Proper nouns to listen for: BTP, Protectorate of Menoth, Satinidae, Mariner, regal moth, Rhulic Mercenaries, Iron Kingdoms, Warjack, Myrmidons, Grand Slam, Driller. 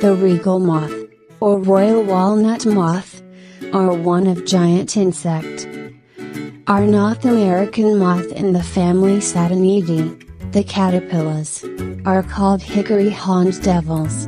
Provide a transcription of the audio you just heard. The regal moth, or royal walnut moth, are one of giant insect, are North American moth in the family Satinidae. The caterpillars are called hickory horned devils.